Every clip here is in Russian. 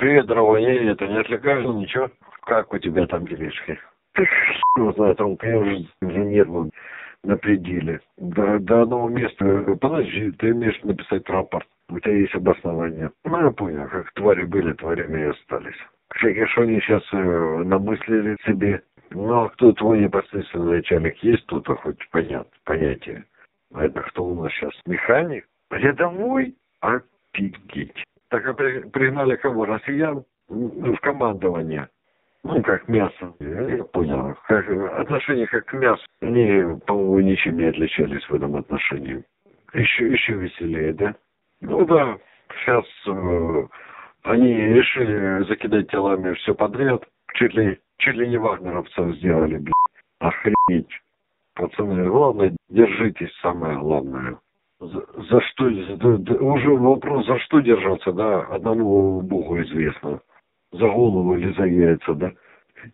Привет, дорогой, я это не отвлекаю, ничего. Как у тебя там делишки? Вот на этом, конечно, уже нервы на пределе. До одного места. Подожди, ты имеешь написать рапорт. У тебя есть обоснование. Ну, я понял, как твари были, тварями и остались. Всякие шони сейчас намыслили себе. Ну, а кто твой непосредственный начальник? Есть кто-то хоть понятие? Это кто у нас сейчас? Механик? Рядовой? Офигеть. Так а пригнали кого? Россиян? В командование. Ну, как мясо. Я понял. Отношения как к мясу. Они, по-моему, ничем не отличались в этом отношении. Еще веселее, да? Ну да, сейчас они решили закидать телами все подряд. Чуть ли не вагнеровцев сделали, блядь. Охренеть. Пацаны, главное, держитесь, самое главное. За что, уже вопрос, за что держаться, да, одному Богу известно. За голову или за яйца, да.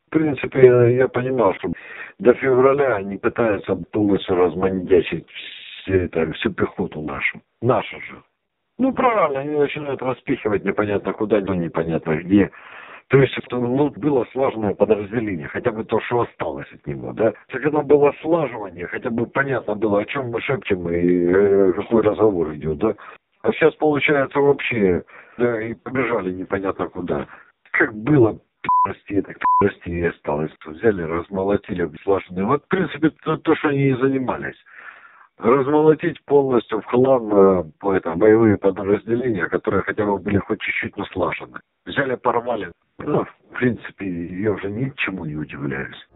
В принципе, я понимал, что до февраля они пытаются полностью размандячить всю пехоту нашу. Нашу же. Ну, правильно, они начинают распихивать непонятно куда, но непонятно где. То есть, ну, было слаженное подразделение, хотя бы то, что осталось от него, да. Так когда было слаживание, хотя бы понятно было, о чем мы шепчем и какой разговор идет, да. А сейчас, получается, вообще, да, и побежали непонятно куда. Как было, пи***расти, так пи***расти и осталось. Взяли, размолотили, слаженные. Вот, в принципе, то, что они и занимались. Размолотить полностью в хлам боевые подразделения, которые хотя бы были хоть чуть-чуть наслажены. Взяли, порвали. Ну, в принципе, я уже ничему не удивляюсь.